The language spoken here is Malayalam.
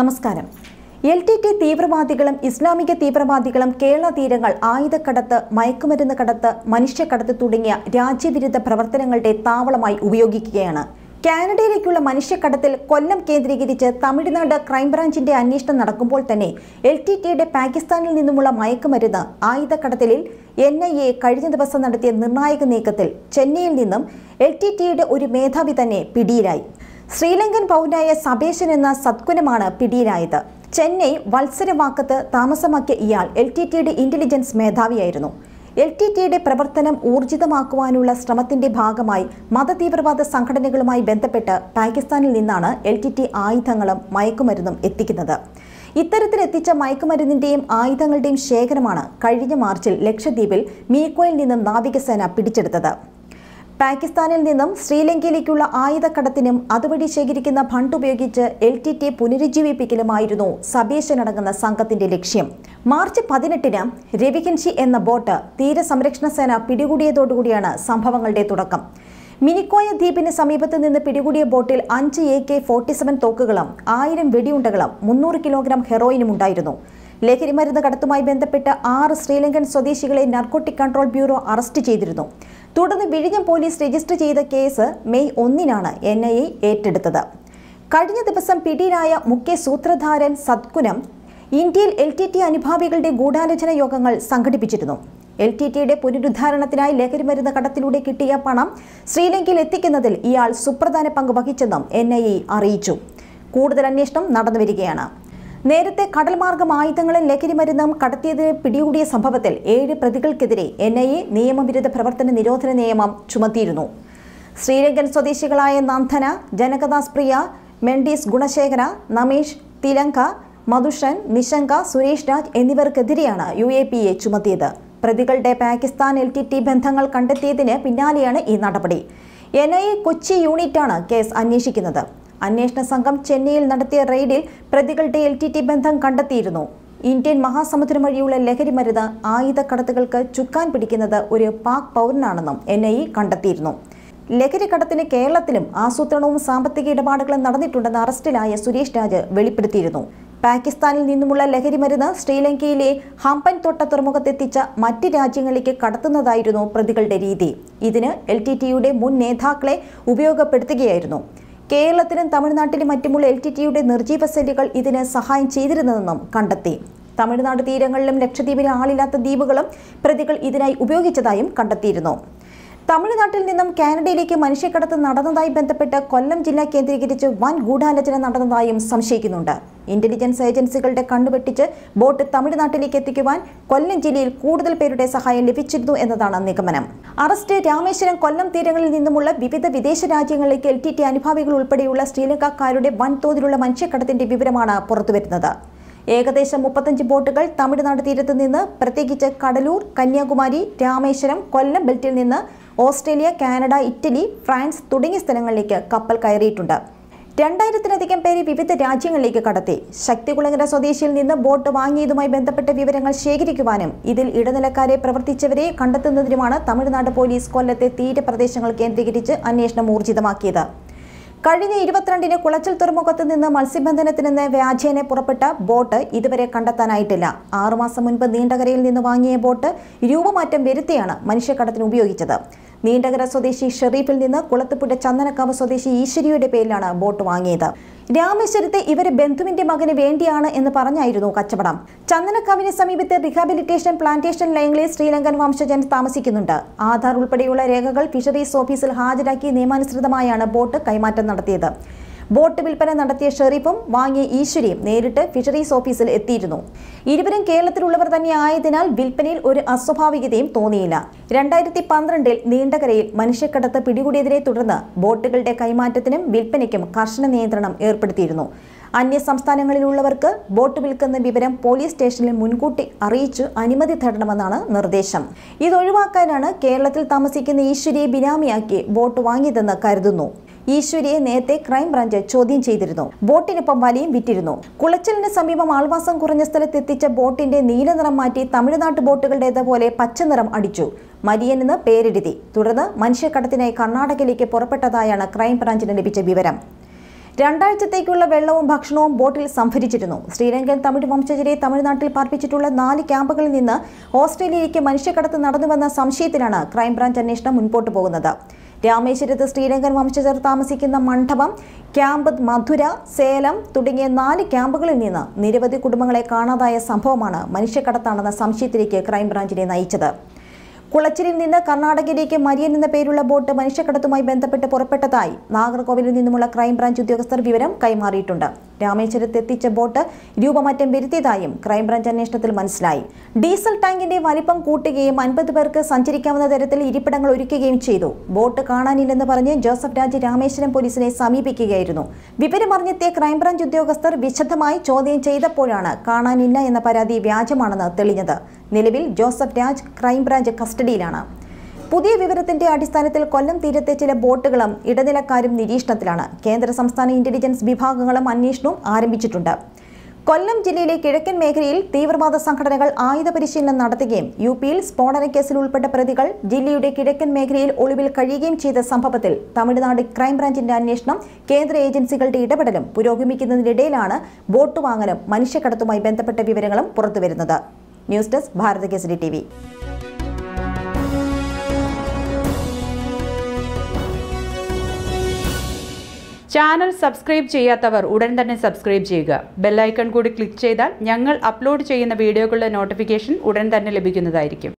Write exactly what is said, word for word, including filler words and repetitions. നമസ്കാരം. എൽ ടി ടി തീവ്രവാദികളും ഇസ്ലാമിക തീവ്രവാദികളും കേരള തീരങ്ങൾ ആയുധക്കടത്ത്, മയക്കുമരുന്ന് കടത്ത്, മനുഷ്യക്കടത്ത് തുടങ്ങിയ രാജ്യവിരുദ്ധ പ്രവർത്തനങ്ങളുടെ താവളമായി ഉപയോഗിക്കുകയാണ്. കാനഡയിലേക്കുള്ള മനുഷ്യക്കടത്തിൽ കൊല്ലം കേന്ദ്രീകരിച്ച് തമിഴ്നാട് ക്രൈംബ്രാഞ്ചിന്റെ അന്വേഷണം നടക്കുമ്പോൾ തന്നെ എൽ ടി ടിയുടെ പാകിസ്ഥാനിൽ നിന്നുമുള്ള മയക്കുമരുന്ന് ആയുധക്കടത്തലിൽ എൻ ഐ എ കഴിഞ്ഞ ദിവസം നടത്തിയ നിർണായക നീക്കത്തിൽ ചെന്നൈയിൽ നിന്നും എൽ ടി ടിയുടെ ഒരു മേധാവി തന്നെ പിടിയിലായി. ശ്രീലങ്കൻ പൗരനായ സബേശൻ എന്ന സദ്ഗുണമാണ് പിടിയിലായത്. ചെന്നൈ വത്സരവാക്കത്ത് താമസമാക്കിയ ഇയാൾ എൽ ടി ടിയുടെ ഇന്റലിജൻസ് മേധാവിയായിരുന്നു. എൽ ടി ടിയുടെ പ്രവർത്തനം ഊർജിതമാക്കുവാനുള്ള ശ്രമത്തിന്റെ ഭാഗമായി മതതീവ്രവാദ സംഘടനകളുമായി ബന്ധപ്പെട്ട് പാകിസ്ഥാനിൽ നിന്നാണ് എൽ ടി ടി ആയുധങ്ങളും മയക്കുമരുന്നും എത്തിക്കുന്നത്. ഇത്തരത്തിലെത്തിച്ച മയക്കുമരുന്നിന്റെയും ആയുധങ്ങളുടെയും ശേഖരമാണ് കഴിഞ്ഞ മാർച്ചിൽ ലക്ഷദ്വീപിൽ മീക്കോയിൽ നിന്നും നാവികസേന പിടിച്ചെടുത്തത്. പാകിസ്ഥാനിൽ നിന്നും ശ്രീലങ്കയിലേക്കുള്ള ആയുധക്കടത്തിനും അതുവഴി ശേഖരിക്കുന്ന ഫണ്ട് ഉപയോഗിച്ച് എൽ ടി ടി പുനരുജ്ജീവിപ്പിക്കലുമായിരുന്നു സബേശനടങ്ങുന്ന സംഘത്തിന്റെ ലക്ഷ്യം. മാർച്ച് പതിനെട്ടിന് രവികൻഷി എന്ന ബോട്ട് തീരസംരക്ഷണ സേന പിടികൂടിയതോടുകൂടിയാണ് സംഭവങ്ങളുടെ തുടക്കം. മിനിക്കോയ ദ്വീപിന് സമീപത്ത് നിന്ന് പിടികൂടിയ ബോട്ടിൽ അഞ്ച് എ കെ ഫോർട്ടി സെവൻ തോക്കുകളും ആയിരം വെടിയുണ്ടകളും മുന്നൂറ് കിലോഗ്രാം ഹെറോയിനും ഉണ്ടായിരുന്നു. ലഹരിമരുന്ന് കടത്തുമായി ബന്ധപ്പെട്ട് ആറ് ശ്രീലങ്കൻ സ്വദേശികളെ നാർക്കോട്ടിക് കൺട്രോൾ ബ്യൂറോ അറസ്റ്റ് ചെയ്തിരുന്നു. തുടർന്ന് വിഴിഞ്ഞം പോലീസ് രജിസ്റ്റർ ചെയ്ത കേസ് മെയ് ഒന്നിനാണ് എൻ ഐ എ ഏറ്റെടുത്തത്. കഴിഞ്ഞ ദിവസം പിടിയിലായ മുഖ്യ സൂത്രധാരൻ സദ്ഗുണം ഇന്ത്യയിൽ എൽ ടി ടി അനുഭാവികളുടെ ഗൂഢാലോചന യോഗങ്ങൾ സംഘടിപ്പിച്ചിരുന്നു. എൽ ടി ടിയുടെ പുനരുദ്ധാരണത്തിനായി ലഹരിമരുന്ന് കടത്തിലൂടെ കിട്ടിയ പണം ശ്രീലങ്കയിൽ എത്തിക്കുന്നതിൽ ഇയാൾ സുപ്രധാന പങ്ക് വഹിച്ചെന്നും എൻ ഐ എ അറിയിച്ചു. കൂടുതൽ അന്വേഷണം നടന്നു വരികയാണ്. നേരത്തെ കടൽമാർഗം ആയുധങ്ങളും ലഹരിമരുന്നും കടത്തിയതിന് പിടികൂടിയ സംഭവത്തിൽ ഏഴ് പ്രതികൾക്കെതിരെ എൻ ഐ എ നിയമവിരുദ്ധ പ്രവർത്തന നിരോധന നിയമം ചുമത്തിയിരുന്നു. ശ്രീലങ്കൻ സ്വദേശികളായ നന്ദന, ജനകദാസ് പ്രിയ, മെൻഡീസ് ഗുണശേഖര, നമേഷ് തിലങ്ക, മധുഷൻ, നിശങ്ക, സുരേഷ് രാജ് എന്നിവർക്കെതിരെയാണ് യു എ പി എ ചുമത്തിയത്. പ്രതികളുടെ പാകിസ്ഥാൻ എൽ ടി ടി ബന്ധങ്ങൾ കണ്ടെത്തിയതിന് പിന്നാലെയാണ് ഈ നടപടി. എൻ ഐ എ കൊച്ചി യൂണിറ്റാണ് കേസ് അന്വേഷിക്കുന്നത്. അന്വേഷണ സംഘം ചെന്നൈയിൽ നടത്തിയ റെയ്ഡിൽ പ്രതികളുടെ എൽ ടി ടി ബന്ധം കണ്ടെത്തിയിരുന്നു. ഇന്ത്യൻ മഹാസമുദ്രം വഴിയുള്ള ലഹരിമരുന്ന് ആയുധക്കടത്തുകൾക്ക് ചുക്കാൻ പിടിക്കുന്നത് ഒരു പാക് പൗരനാണെന്നും എൻ ഐ എ കണ്ടെത്തിയിരുന്നു. ലഹരിക്കടത്തിന് കേരളത്തിലും ആസൂത്രണവും സാമ്പത്തിക ഇടപാടുകളും നടന്നിട്ടുണ്ടെന്ന് അറസ്റ്റിലായ സുരേഷ് രാജ് വെളിപ്പെടുത്തിയിരുന്നു. പാകിസ്ഥാനിൽ നിന്നുമുള്ള ലഹരിമരുന്ന് ശ്രീലങ്കയിലെ ഹമ്പൻ തൊട്ട തുറമുഖത്തെത്തിച്ച മറ്റ് രാജ്യങ്ങളിലേക്ക് കടത്തുന്നതായിരുന്നു പ്രതികളുടെ രീതി. ഇതിന് എൽ ടി ടിയുടെ മുൻ നേതാക്കളെ ഉപയോഗപ്പെടുത്തുകയായിരുന്നു. കേരളത്തിലും തമിഴ്നാട്ടിലും മറ്റുമുള്ള എൽ ടി ടിയുടെ നിർജീവ സെല്ലുകൾ ഇതിന് സഹായം ചെയ്തിരുന്നതെന്നും കണ്ടെത്തി. തമിഴ്നാട് തീരങ്ങളിലും ലക്ഷദ്വീപിലെ ആളില്ലാത്ത ദ്വീപുകളും പ്രതികൾ ഇതിനായി ഉപയോഗിച്ചതായും കണ്ടെത്തിയിരുന്നു. തമിഴ്നാട്ടിൽ നിന്നും കാനഡയിലേക്ക് മനുഷ്യക്കടത്ത് നടന്നതായി ബന്ധപ്പെട്ട് കൊല്ലം ജില്ല കേന്ദ്രീകരിച്ച് വൻ ഗൂഢാലോചന നടന്നതായും സംശയിക്കുന്നുണ്ട്. ഇന്റലിജൻസ് ഏജൻസികളുടെ കണ്ണുവെട്ടിച്ച് ബോട്ട് തമിഴ്നാട്ടിലേക്ക് എത്തിക്കുവാൻ കൊല്ലം ജില്ലയിൽ കൂടുതൽ പേരുടെ സഹായം ലഭിച്ചിരുന്നു എന്നതാണ് നിഗമനം. അറസ്റ്റ് രാമേശ്വരം, കൊല്ലം തീരങ്ങളിൽ നിന്നുമുള്ള വിവിധ വിദേശ രാജ്യങ്ങളിലേക്ക് എൽ ടി ടി അനുഭാവികൾ ഉൾപ്പെടെയുള്ള ശ്രീലങ്കക്കാരുടെ വൻതോതിലുള്ള മനുഷ്യക്കടത്തിന്റെ വിവരമാണ് പുറത്തുവരുന്നത്. ഏകദേശം മുപ്പത്തഞ്ച് ബോട്ടുകൾ തമിഴ്നാട് തീരത്ത് നിന്ന്, പ്രത്യേകിച്ച് കടലൂർ, കന്യാകുമാരി, രാമേശ്വരം, കൊല്ലം ബെൽറ്റിൽ നിന്ന് ഓസ്ട്രേലിയ, കാനഡ, ഇറ്റലി, ഫ്രാൻസ് തുടങ്ങിയ സ്ഥലങ്ങളിലേക്ക് കപ്പൽ കയറിയിട്ടുണ്ട്. രണ്ടായിരത്തിലധികം പേരെ വിവിധ രാജ്യങ്ങളിലേക്ക് കടത്തി. ശക്തികുളങ്ങര സ്വദേശിയിൽ നിന്ന് ബോട്ട് വാങ്ങിയതുമായി ബന്ധപ്പെട്ട വിവരങ്ങൾ ശേഖരിക്കുവാനും ഇതിൽ ഇടനിലക്കാരെ, പ്രവർത്തിച്ചവരെ കണ്ടെത്തുന്നതിനുമാണ് തമിഴ്നാട് പോലീസ് കൊല്ലത്തെ തീരപ്രദേശങ്ങൾ കേന്ദ്രീകരിച്ച് അന്വേഷണം ഊർജിതമാക്കിയത്. കഴിഞ്ഞ ഇരുപത്തിരണ്ടിന് കുളച്ചൽ തുറമുഖത്ത് നിന്ന് മത്സ്യബന്ധനത്തിനെന്ന് വ്യാജേന പുറപ്പെട്ട ബോട്ട് ഇതുവരെ കണ്ടെത്താനായിട്ടില്ല. ആറുമാസം മുൻപ് നീണ്ടകരയിൽ നിന്ന് വാങ്ങിയ ബോട്ട് രൂപമാറ്റം വരുത്തിയാണ് മനുഷ്യക്കടത്തിന് ഉപയോഗിച്ചത്. നീണ്ടകര സ്വദേശി ഷെറീഫിൽ നിന്ന് കുളത്തുപുഴ ചന്ദനക്കാവ് സ്വദേശി ഈശ്വരിയുടെ പേരിലാണ് ബോട്ട് വാങ്ങിയത്. രാമേശ്വരത്തെ ഇവർ ബന്ധുവിന്റെ മകന് വേണ്ടിയാണ് എന്ന് പറഞ്ഞായിരുന്നു കച്ചവടം. ചന്ദനക്കാവിന് സമീപത്തെ റീഹാബിലിറ്റേഷൻ പ്ലാന്റേഷൻ ലൈനിൽ ശ്രീലങ്കൻ വംശജൻ താമസിക്കുന്നുണ്ട്. ആധാർ ഉൾപ്പെടെയുള്ള രേഖകൾ ഫിഷറീസ് ഓഫീസിൽ ഹാജരാക്കി നിയമാനുസൃതമായാണ് ബോട്ട് കൈമാറ്റം നടത്തിയത്. ബോട്ട് വിൽപ്പന നടത്തിയ ഷെറീഫും വാങ്ങിയ ഈശ്വരിയും നേരിട്ട് ഫിഷറീസ് ഓഫീസിൽ എത്തിയിരുന്നു. ഇരുവരും കേരളത്തിലുള്ളവർ തന്നെ ആയതിനാൽ വിൽപ്പനയിൽ ഒരു അസ്വാഭാവികതയും തോന്നിയില്ല. രണ്ടായിരത്തി പന്ത്രണ്ടിൽ നീണ്ടകരയിൽ മനുഷ്യക്കടത്ത് പിടികൂടിയതിനെ തുടർന്ന് ബോട്ടുകളുടെ കൈമാറ്റത്തിനും വിൽപ്പനയ്ക്കും കർശന നിയന്ത്രണം ഏർപ്പെടുത്തിയിരുന്നു. അന്യ സംസ്ഥാനങ്ങളിലുള്ളവർക്ക് ബോട്ട് വിൽക്കുന്ന വിവരം പോലീസ് സ്റ്റേഷനിൽ മുൻകൂട്ടി അറിയിച്ചു അനുമതി തേടണമെന്നാണ് നിർദ്ദേശം. ഇതൊഴിവാക്കാനാണ് കേരളത്തിൽ താമസിക്കുന്ന ഈശ്വരിയെ ബിനാമിയാക്കി ബോട്ട് വാങ്ങിയതെന്ന് കരുതുന്നു. ഈശ്വരിയെ നേരത്തെ ക്രൈംബ്രാഞ്ച് ചോദ്യം ചെയ്തിരുന്നു. ബോട്ടിനൊപ്പം വലയും വിറ്റിരുന്നു. കുളച്ചലിന് സമീപം ആൾവാസം കുറഞ്ഞ സ്ഥലത്ത് എത്തിച്ച ബോട്ടിന്റെ നീല നിറം മാറ്റി തമിഴ്നാട്ട് ബോട്ടുകളുടേതുപോലെ പച്ചനിറം അടിച്ചു. മരിയൻ എന്ന് പേരെഴുതി. തുടർന്ന് മനുഷ്യക്കടത്തിനായി കർണാടകയിലേക്ക് പുറപ്പെട്ടതായാണ് ക്രൈംബ്രാഞ്ചിന് ലഭിച്ച വിവരം. രണ്ടാഴ്ചത്തേക്കുള്ള വെള്ളവും ഭക്ഷണവും ബോട്ടിൽ സംഭരിച്ചിരുന്നു. ശ്രീലങ്കൻ തമിഴ് വംശജരെ തമിഴ്നാട്ടിൽ പാർപ്പിച്ചിട്ടുള്ള നാല് ക്യാമ്പുകളിൽ നിന്ന് ഓസ്ട്രേലിയയിലേക്ക് മനുഷ്യക്കടത്ത് നടന്നുവെന്ന സംശയത്തിലാണ് ക്രൈംബ്രാഞ്ച് അന്വേഷണം മുൻപോട്ട് പോകുന്നത്. രാമേശ്വരത്ത് ശ്രീലങ്കൻ വംശജർ താമസിക്കുന്ന മണ്ഡപം, ക്യാമ്പ് മധുര, സേലം തുടങ്ങിയ നാല് ക്യാമ്പുകളിൽ നിന്ന് നിരവധി കുടുംബങ്ങളെ കാണാതായ സംഭവമാണ് മനുഷ്യക്കടത്താണെന്ന സംശയത്തിലേക്ക് ക്രൈംബ്രാഞ്ചിനെ നയിച്ചത്. കുളച്ചിലിൽ നിന്ന് കർണാടകയിലേക്ക് മരിയൻ എന്ന പേരുള്ള ബോട്ട് മനുഷ്യക്കടത്തുമായി ബന്ധപ്പെട്ട് പുറപ്പെട്ടതായി നാഗർകോവിലിൽ നിന്നുമുള്ള ക്രൈംബ്രാഞ്ച് ഉദ്യോഗസ്ഥർ വിവരം കൈമാറിയിട്ടുണ്ട്. രാമേശ്വരത്ത് എത്തിച്ച ബോട്ട് രൂപമാറ്റം വരുത്തിയതായും ക്രൈംബ്രാഞ്ച് അന്വേഷണത്തിൽ മനസ്സിലായി. ഡീസൽ ടാങ്കിന്റെ വലിപ്പം കൂട്ടുകയും അൻപത് പേർക്ക് സഞ്ചരിക്കാവുന്ന തരത്തിൽ ഇരിപ്പിടങ്ങൾ ഒരുക്കുകയും ചെയ്തു. ബോട്ട് കാണാനില്ലെന്ന് പറഞ്ഞ് ജോസഫ് രാജ് രാമേശ്വരം പോലീസിനെ സമീപിക്കുകയായിരുന്നു. വിവരമറിഞ്ഞെത്തിയ ക്രൈംബ്രാഞ്ച് ഉദ്യോഗസ്ഥർ വിശദമായി ചോദ്യം ചെയ്തപ്പോഴാണ് കാണാനില്ല എന്ന പരാതി വ്യാജമാണെന്ന് തെളിഞ്ഞത്. നിലവിൽ ജോസഫ് രാജ് ക്രൈംബ്രാഞ്ച് കസ്റ്റഡിയിലാണ്. പുതിയ വിവരത്തിന്റെ അടിസ്ഥാനത്തിൽ കൊല്ലം തീരത്തെ ചില ബോട്ടുകളും ഇടനിലക്കാരും നിരീക്ഷണത്തിലാണ്. കേന്ദ്ര സംസ്ഥാന ഇന്റലിജൻസ് വിഭാഗങ്ങളും അന്വേഷണവും ആരംഭിച്ചിട്ടുണ്ട്. കൊല്ലം ജില്ലയിലെ കിഴക്കൻ മേഖലയിൽ തീവ്രവാദ സംഘടനകൾ ആയുധ പരിശീലനം നടത്തുകയും യു പിയിൽ സ്ഫോടനക്കേസിൽ ഉൾപ്പെട്ട പ്രതികൾ ജില്ലയുടെ കിഴക്കൻ മേഖലയിൽ ഒളിവിൽ കഴിയുകയും ചെയ്ത സംഭവത്തിൽ തമിഴ്നാട് ക്രൈംബ്രാഞ്ചിന്റെ അന്വേഷണം കേന്ദ്ര ഏജൻസികളുടെ ഇടപെടലും പുരോഗമിക്കുന്നതിനിടയിലാണ് ബോട്ട് വാങ്ങലും മനുഷ്യക്കടത്തുമായി ബന്ധപ്പെട്ട വിവരങ്ങളും പുറത്തുവരുന്നത്. News desk Bharatakesari T V. Channel subscribe ചെയ്യാത്തവർ ഉടൻ തന്നെ സബ്സ്ക്രൈബ് ചെയ്യുക. ബെൽ ഐക്കൺ കൂടി ക്ലിക്ക് ചെയ്താൽ ഞങ്ങൾ അപ്ലോഡ് ചെയ്യുന്ന വീഡിയോകളുടെ നോട്ടിഫിക്കേഷൻ ഉടൻ തന്നെ ലഭിക്കുന്നതായിരിക്കും.